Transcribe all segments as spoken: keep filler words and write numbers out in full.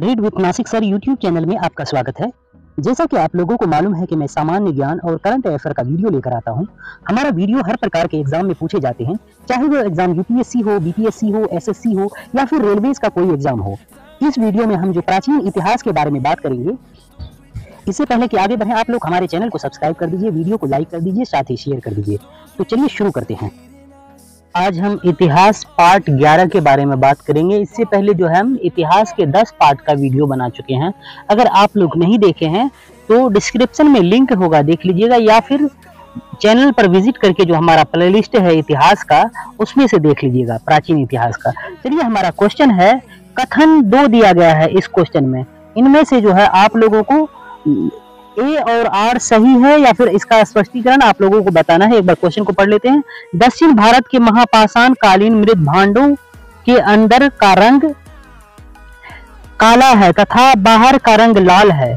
Read with Nashik sir YouTube channel में आपका स्वागत है। जैसा कि आप लोगों को मालूम है कि मैं सामान्य ज्ञान और करंट अफेयर का वीडियो लेकर आता हूं। हमारा वीडियो हर प्रकार के एग्जाम में पूछे जाते हैं, चाहे वो एग्जाम यूपीएससी हो, बीपीएससी हो, एसएससी हो या फिर रेलवेज का कोई एग्जाम हो। इस वीडियो में हम जो प्राचीन इतिहास के बारे में बात करेंगे, इससे पहले कि आगे बढ़े आप लोग हमारे चैनल को सब्सक्राइब कर दीजिए, वीडियो को लाइक कर दीजिए, साथ ही शेयर कर दीजिए। तो चलिए शुरू करते हैं। आज हम इतिहास पार्ट ग्यारह के बारे में बात करेंगे। इससे पहले जो है हम इतिहास के दस पार्ट का वीडियो बना चुके हैं। अगर आप लोग नहीं देखे हैं तो डिस्क्रिप्शन में लिंक होगा, देख लीजिएगा, या फिर चैनल पर विजिट करके जो हमारा प्लेलिस्ट है इतिहास का, उसमें से देख लीजिएगा प्राचीन इतिहास का। चलिए, हमारा क्वेश्चन है कथन दो दिया गया है। इस क्वेश्चन में इनमें से जो है आप लोगों को ए और आर सही है या फिर इसका स्पष्टीकरण आप लोगों को बताना है। एक बार क्वेश्चन को पढ़ लेते हैं। दक्षिण भारत के महापाषाण कालीन मृत भांडों के अंदर का रंग काला है तथा बाहर का रंग लाल है।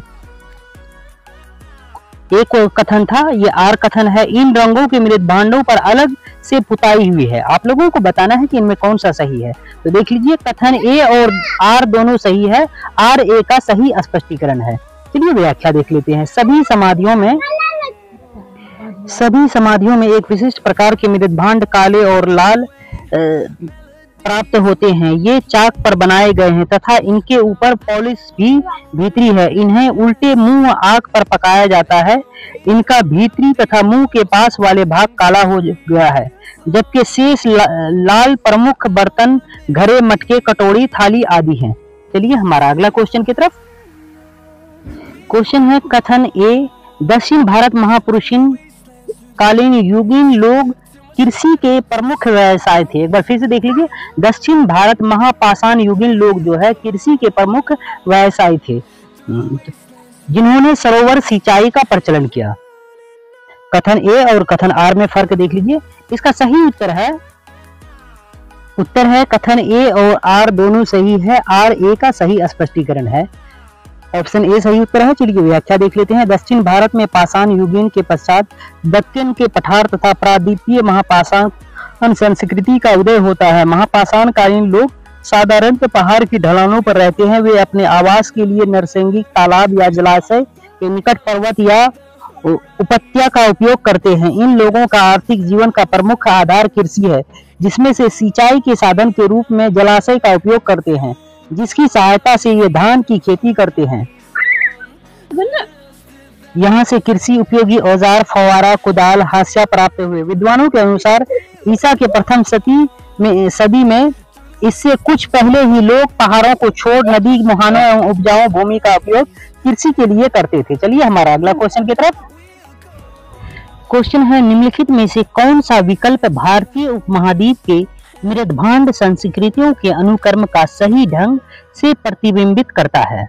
एक कथन था, ये आर कथन है। इन रंगों के मृत भांडों पर अलग से पुताई हुई है। आप लोगों को बताना है कि इनमें कौन सा सही है। तो देख लीजिए, कथन ए और आर दोनों सही है। आर ए का सही स्पष्टीकरण है। चलिए व्याख्या देख लेते हैं। सभी समाधियों में सभी समाधियों में एक विशिष्ट प्रकार के मृत भांड काले और लाल प्राप्त होते हैं। ये चाक पर बनाए गए हैं तथा इनके ऊपर पॉलिश भी भीतरी है। इन्हें उल्टे मुंह आग पर पकाया जाता है। इनका भीतरी तथा मुंह के पास वाले भाग काला हो गया है, जबकि शेष ला, लाल। प्रमुख बर्तन घड़े, मटके, कटोरी, थाली आदि हैं। चलिए हमारा अगला क्वेश्चन की तरफ। क्वेश्चन है कथन ए। दक्षिण भारत महापुरुषीन कालीन युगीन लोग कृषि के प्रमुख व्यवसाय थे। एक बार फिर से देख लीजिए, दक्षिण भारत महापाषाण युगीन लोग जो है कृषि के प्रमुख व्यवसाय थे, जिन्होंने सरोवर सिंचाई का प्रचलन किया। कथन ए और कथन आर में फर्क देख लीजिए। इसका सही उत्तर है उत्तर है कथन ए और आर दोनों सही है। आर ए का सही स्पष्टीकरण है। ऑप्शन ए सही उत्तर है। चलिए व्याख्या देख लेते हैं। दक्षिण भारत में पाषाण युगीन के पश्चात दक्कन के पठार तथा प्रायद्वीपीय महापाषाण संस्कृति का उदय होता है। महापाषाण कालीन लोग साधारणतः पहाड़ की ढलानों पर रहते हैं। वे अपने आवास के लिए नरसंगी, तालाब या जलाशय के निकट पर्वत या उपत्या का उपयोग करते हैं। इन लोगों का आर्थिक जीवन का प्रमुख आधार कृषि है, जिसमें से सिंचाई के साधन के रूप में जलाशय का उपयोग करते हैं, जिसकी सहायता से ये धान की खेती करते हैं। यहाँ से कृषि उपयोगी औजार, फवारा, कुदाल, हाशिया प्राप्त हुए। विद्वानों के अनुसार ईसा के प्रथम सदी में सदी में इससे कुछ पहले ही लोग पहाड़ों को छोड़ नदी, मुहानों एवं उपजाऊ भूमि का उपयोग कृषि के लिए करते थे। चलिए हमारा अगला क्वेश्चन की तरफ। क्वेश्चन है निम्नलिखित में से कौन सा विकल्प भारतीय उपमहाद्वीप के मृदभांड संस्कृतियों के अनुकर्म का सही ढंग से प्रतिबिंबित करता है?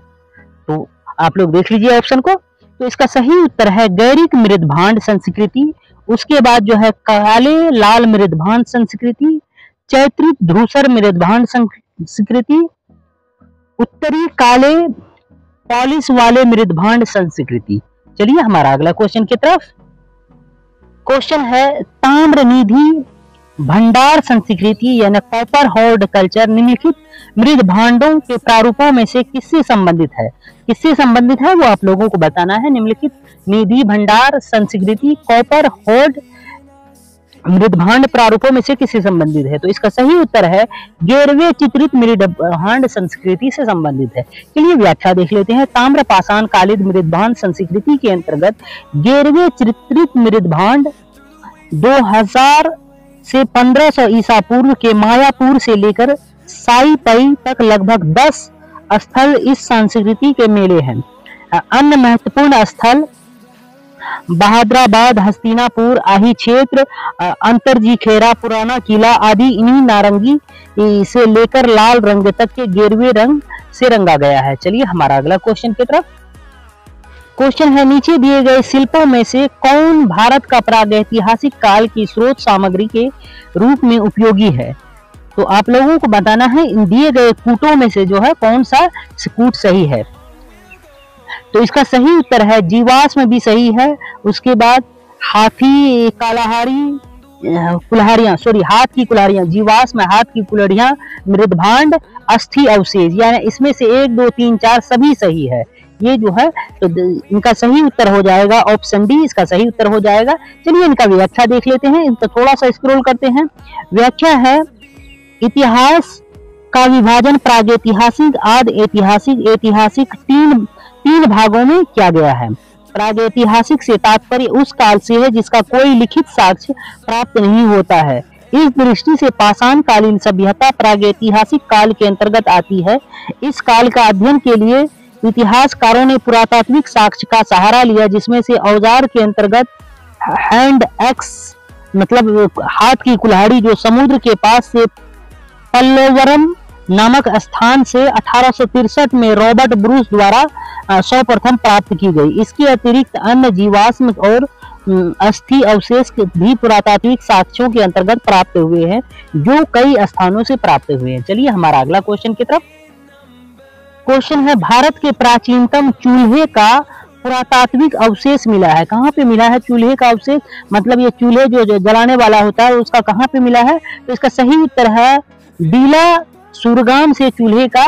तो आप लोग देख लीजिए ऑप्शन को। तो इसका सही उत्तर है गैरिक मृदभांड संस्कृति, उसके बाद जो है काले लाल मृदभांड संस्कृति, चैत्रिक धूसर मृदभांड संस्कृति, उत्तरी काले पॉलिश वाले मृदभांड संस्कृति। चलिए हमारा अगला क्वेश्चन की तरफ। क्वेश्चन है ताम्रनिधि भंडार संस्कृति यानी कॉपर होर्ड कल्चर निम्नलिखित मृद भांडों के प्रारूपों में से किससे संबंधित है? किससे संबंधित है वो आप लोगों को बताना है। निम्नलिखित निधि भंडार संस्कृति कॉपर होर्ड मृद भांड प्रारूपों में से किससे संबंधित है? तो इसका सही उत्तर है गैरवे चित्रित मृद भांड संस्कृति से संबंधित है। चलिए व्याख्या देख लेते हैं। ताम्र पाषाण कालिद मृद भांड संस्कृति के अंतर्गत गैरवे चित्रित मृद भांड दो हजार से पंद्रह सौ ईसा पूर्व के मायापुर से लेकर साईपाई तक लगभग दस स्थल इस संस्कृति के मेले हैं। अन्य महत्वपूर्ण स्थल बहादराबाद, हस्तिनापुर, आही क्षेत्र, अंतरजी खेरा, पुराना किला आदि। इन्हीं नारंगी से लेकर लाल रंग तक के गेरुए रंग से रंगा गया है। चलिए हमारा अगला क्वेश्चन की तरफ। क्वेश्चन है नीचे दिए गए शिल्पों में से कौन भारत का प्रागैतिहासिक काल की स्रोत सामग्री के रूप में उपयोगी है? तो आप लोगों को बताना है दिए गए कूटों में से जो है कौन सा कूट सही है। तो इसका सही उत्तर है जीवाश्म भी सही है, उसके बाद हाथी, कालाहारी, कुल्हाड़ियाँ, सॉरी हाथ की कुल्हाड़ियाँ, जीवाश्म हाथ की कुल्हाड़ियाँ, मृदभांड, अस्थि अवशेष, यानी इसमें से एक दो तीन चार सभी सही है। ये जो है तो इनका सही उत्तर हो जाएगा ऑप्शन डी, इसका सही उत्तर हो जाएगा। चलिए इनका व्याख्या देख लेते हैं, इनका थोड़ा सा स्क्रॉल करते हैं। व्याख्या है, इतिहास का विभाजन प्रागैतिहासिक, आद ऐतिहासिक, ऐतिहासिक तीन तीन भागों में किया गया है। प्रागैतिहासिक से तात्पर्य उस काल से है जिसका कोई लिखित साक्ष्य प्राप्त नहीं होता है। इस दृष्टि से पाषाण कालीन सभ्यता प्रागैतिहासिक काल के अंतर्गत आती है। इस काल का अध्ययन के लिए इतिहासकारों ने पुरातात्विक साक्ष्य का सहारा लिया, जिसमें से औजार के अंतर्गत हैंड एक्स मतलब हाथ की कुल्हाड़ी जो समुद्र के पास से पल्लवरम नामक स्थान से अठारह सौ तिरसठ में रॉबर्ट ब्रूस द्वारा सर्वप्रथम प्राप्त की गई। इसके अतिरिक्त अन्य जीवाश्म और अस्थि अवशेष भी पुरातात्विक साक्ष्यों के अंतर्गत प्राप्त हुए हैं, जो कई स्थानों से प्राप्त हुए हैं। चलिए हमारा अगला क्वेश्चन की तरफ। क्वेश्चन है, भारत के प्राचीनतम चूल्हे का पुरातात्विक अवशेष मिला है। कहाँ पे मिला है चूल्हे का अवशेष, मतलब ये चूल्हे जो, जो जलाने वाला होता है उसका कहाँ पे मिला है? तो इसका सही उत्तर है डीला सुरगाम से चूल्हे का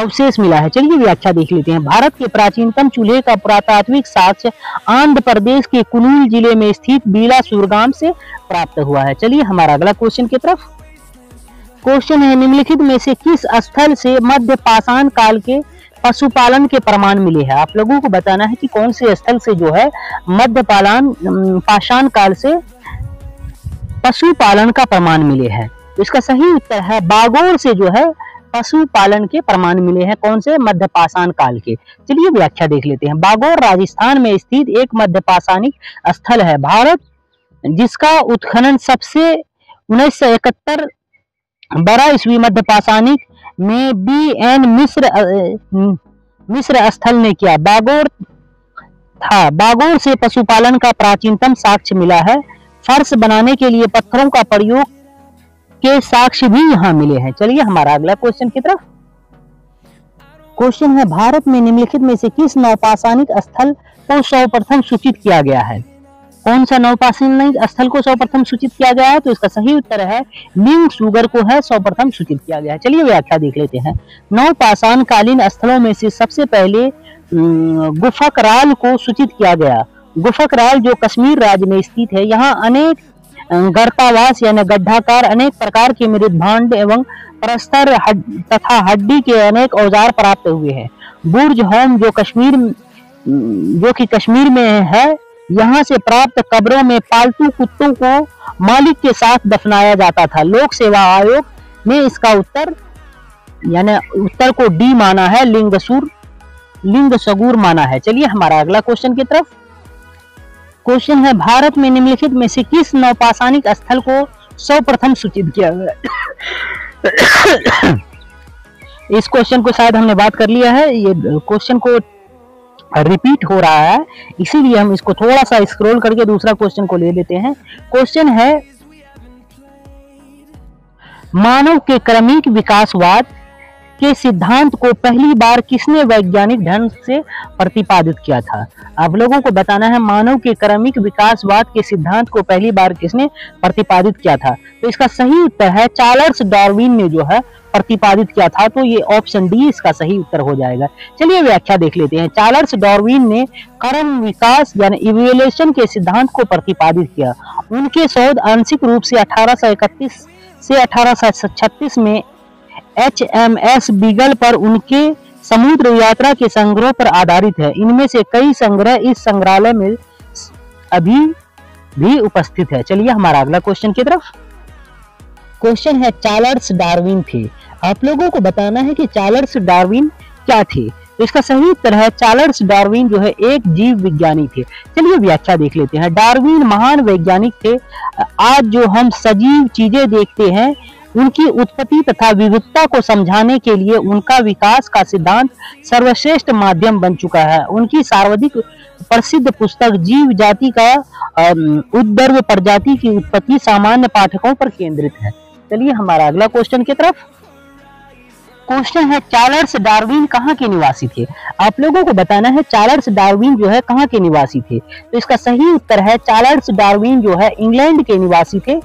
अवशेष मिला है। चलिए व्याख्या देख लेते हैं। भारत के प्राचीनतम चूल्हे का पुरातात्विक साक्ष्य आंध्र प्रदेश के कुनूल जिले में स्थित बीला सुरगाम से प्राप्त हुआ है। चलिए हमारा अगला क्वेश्चन की तरफ। क्वेश्चन है, निम्नलिखित में से किस स्थल से मध्य पाषाण काल के पशुपालन के प्रमाण मिले हैं? आप लोगों को बताना है कि कौन से स्थल से जो है मध्य पालन पाषाण काल से पशुपालन का प्रमाण मिले हैं। इसका सही उत्तर है बागोर से जो है पशुपालन के प्रमाण मिले हैं। कौन से? मध्य पाषाण काल के। चलिए व्याख्या देख लेते हैं। बागोर राजस्थान में स्थित एक मध्य पाषाणिक स्थल है भारत, जिसका उत्खनन सबसे उन्नीस सौ इकहत्तर बारह ईस्वी मध्य पाषाणिक में बी एन मिश्र मिश्र स्थल ने किया। बागोर था बागोर से पशुपालन का प्राचीनतम साक्ष्य मिला है। फर्श बनाने के लिए पत्थरों का प्रयोग के साक्ष्य भी यहाँ मिले हैं। चलिए हमारा अगला क्वेश्चन की तरफ। क्वेश्चन है, भारत में निम्नलिखित में से किस नवपाषाणिक स्थल को सर्वप्रथम सूचित किया गया है? कौन सा नवपाषाणिक स्थल को सर्वप्रथम सूचित किया गया है? तो इसका सही उत्तर है न्यू सुगर को है सर्वप्रथम सूचित किया गया है। चलिए व्याख्या देख लेते हैं। नवपाषाण कालीन स्थलों में से सबसे पहले गुफकराल को सूचित किया गया। गुफकराल जो कश्मीर राज्य में स्थित है, यहाँ अनेक गर्तावास यानी गड्ढाकार अनेक प्रकार के मृदभांड एवं प्रस्तर हड, तथा हड्डी के अनेक औजार प्राप्त हुए हैं। बुर्जहोम जो कश्मीर जो कि कश्मीर में है, यहाँ से प्राप्त कब्रों में पालतू कुत्तों को मालिक के साथ दफनाया जाता था। लोक सेवा आयोग ने इसका उत्तर यानी उत्तर को डी माना है, लिंगसूर लिंगसगूर माना है। चलिए हमारा अगला क्वेश्चन की तरफ। क्वेश्चन है, भारत में निम्नलिखित में से किस नवपाषाणिक स्थल को सर्वप्रथम सूचित किया गया? इस क्वेश्चन को शायद हमने बात कर लिया है, ये क्वेश्चन को रिपीट हो रहा है, इसीलिए हम इसको थोड़ा सा स्क्रॉल करके दूसरा क्वेश्चन को ले लेते हैं। क्वेश्चन है, मानव के क्रमिक विकासवाद के सिद्धांत को पहली बार किसने वैज्ञानिक ढंग से प्रतिपादित किया था? आप लोगों को बताना है मानव के क्रमिक विकासवाद के सिद्धांत को पहली बार किसने प्रतिपादित किया था। तो इसका सही उत्तर है चार्ल्स डार्विन ने जो है प्रतिपादित किया था। तो ये ऑप्शन डी इसका सही उत्तर हो जाएगा। चलिए व्याख्या देख लेते हैं। चार्ल्स डार्विन ने क्रम विकास यानी इवोल्यूशन के सिद्धांत को प्रतिपादित किया। उनके शोध आंशिक रूप से अठारह सौ इकतीस से अठारह सौ छत्तीस में एच एम एस बीगल पर उनके समुद्र यात्रा के संग्रहों पर आधारित है। इनमें से कई संग्रह इस संग्रहालय में अभी भी उपस्थित है। चलिए हमारा अगला क्वेश्चन की तरफ। क्वेश्चन है, चार्ल्स डार्विन थे। आप लोगों को बताना है कि चार्ल्स डार्विन क्या थे। इसका सही उत्तर है चार्ल्स डार्विन जो है एक जीव विज्ञानी थे। चलिए व्याख्या देख लेते हैं। डार्विन महान वैज्ञानिक थे। आज जो हम सजीव चीजें देखते हैं, उनकी उत्पत्ति तथा विविधता को समझाने के लिए उनका विकास का सिद्धांत सर्वश्रेष्ठ माध्यम बन चुका है। उनकी सर्वाधिक प्रसिद्ध पुस्तक जीव जाति का उद्दर्भ प्रजाति की उत्पत्ति सामान्य पाठकों पर केंद्रित है। चलिए हमारा अगला क्वेश्चन की तरफ। क्वेश्चन है चार्ल्स डार्विन कहाँ के निवासी थे। आप लोगों को बताना है चार्ल्स डार्विन जो है कहाँ के निवासी थे। तो इसका सही उत्तर है चार्ल्स डार्विन जो है इंग्लैंड के निवासी थे।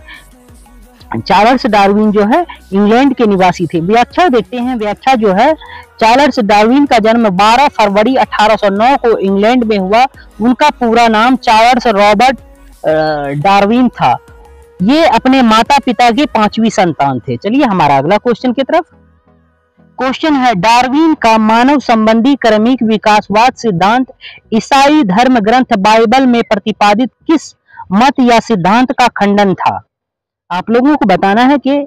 चार्ल्स डार्विन जो है इंग्लैंड के निवासी थे। व्याख्या देखते हैं। व्याख्या जो है चार्ल्स डार्विन का जन्म बारह फरवरी अठारह सौ नौ को इंग्लैंड में हुआ। उनका पूरा नाम चार्ल्स रॉबर्ट डार्विन था। ये अपने माता पिता के पांचवी संतान थे। चलिए हमारा अगला क्वेश्चन की तरफ। क्वेश्चन है डार्विन का मानव संबंधी क्रमिक विकासवाद सिद्धांत ईसाई धर्म ग्रंथ बाइबल में प्रतिपादित किस मत या सिद्धांत का खंडन था। आप लोगों को बताना है कि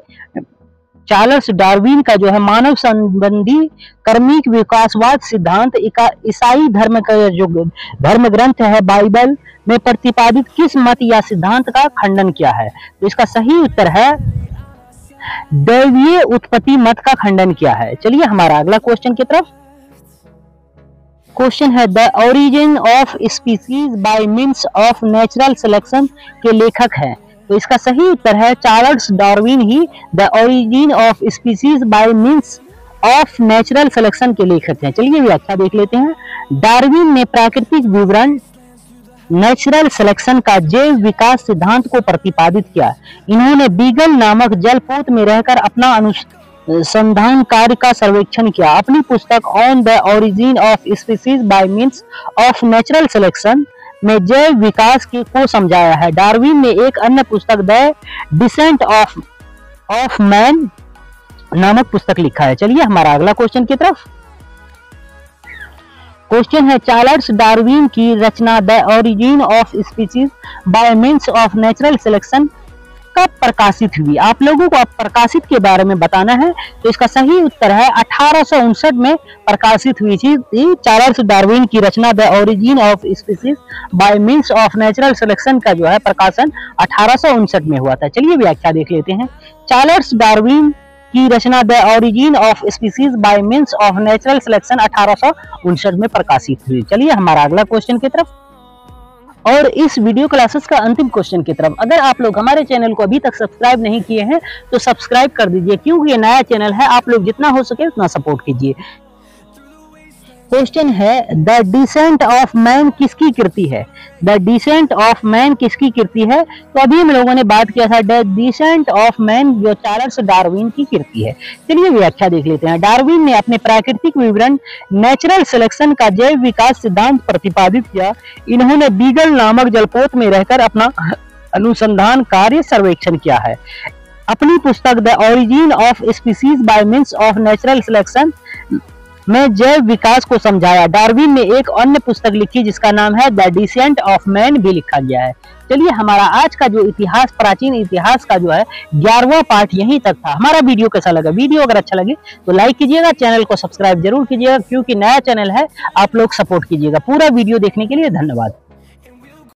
चार्ल्स डार्विन का जो है मानव संबंधी कर्मिक विकासवाद सिद्धांत ईसाई धर्म का जो धर्म ग्रंथ है बाइबल में प्रतिपादित किस मत या सिद्धांत का खंडन किया है। तो इसका सही उत्तर है दैवीय उत्पत्ति मत का खंडन किया है। चलिए हमारा अगला क्वेश्चन की तरफ। क्वेश्चन है the origin of species by means of natural selection के लेखक हैं। तो इसका सही उत्तर है चार्ल्स डार्विन ही the origin of species by means of natural selection के लेखक हैं। चलिए व्याख्या देख लेते हैं। डार्विन ने प्राकृतिक विवरण नेचुरल सिलेक्शन का जैव विकास सिद्धांत को प्रतिपादित किया। इन्होंने बीगल नामक जलपोत में रहकर अपना अनुसंधान कार्य का सर्वेक्षण किया। अपनी पुस्तक on the origin of species by means of natural selection में जैव विकास के को समझाया है। डार्विन ने एक अन्य पुस्तक the descent of of man नामक पुस्तक लिखा है। चलिए हमारा अगला क्वेश्चन की तरफ। क्वेश्चन है चार्ल्स डार्विन की रचना the origin of species by means of natural selection कब प्रकाशित हुई। आप लोगों को अब प्रकाशित के बारे में बताना है। तो इसका सही उत्तर है अठारह सौ उनसठ में प्रकाशित हुई थी चार्ल्स डार्विन की रचना the origin of species by means of natural selection का जो है प्रकाशन अठारह सौ उनसठ में हुआ था। चलिए व्याख्या देख लेते हैं। चार्ल्स डार्विन की रचना the origin of species by means of natural selection अठारह सौ उनसठ में प्रकाशित हुई। चलिए हमारा अगला क्वेश्चन की तरफ और इस वीडियो क्लासेस का अंतिम क्वेश्चन की तरफ। अगर आप लोग हमारे चैनल को अभी तक सब्सक्राइब नहीं किए हैं तो सब्सक्राइब कर दीजिए, क्योंकि ये नया चैनल है। आप लोग जितना हो सके उतना सपोर्ट कीजिए। क्वेश्चन है द डिसेंट ऑफ मैन किसकी कृति है। द डिसेंट ऑफ मैन किसकी कृति है। तो अभी हम लोगों ने बात किया था द डिसेंट ऑफ मैन जो चार्ल्स डार्विन की कृति है। चलिए व्याख्या देख लेते हैं। डार्विन ने अपने प्राकृतिक विवरण नेचुरल सिलेक्शन का जैव विकास सिद्धांत प्रतिपादित किया। इन्होंने बीगल नामक जलपोत में रहकर अपना अनुसंधान कार्य सर्वेक्षण किया है। अपनी पुस्तक the origin of species by means of natural selection में जैव विकास को समझाया। डार्विन ने एक अन्य पुस्तक लिखी जिसका नाम है द डिसेंट ऑफ मैन भी लिखा गया है। चलिए हमारा आज का जो इतिहास प्राचीन इतिहास का जो है ग्यारहवां पार्ट यहीं तक था। हमारा वीडियो कैसा लगा। वीडियो अगर अच्छा लगे तो लाइक कीजिएगा, चैनल को सब्सक्राइब जरूर कीजिएगा, क्योंकि नया चैनल है। आप लोग सपोर्ट कीजिएगा। पूरा वीडियो देखने के लिए धन्यवाद।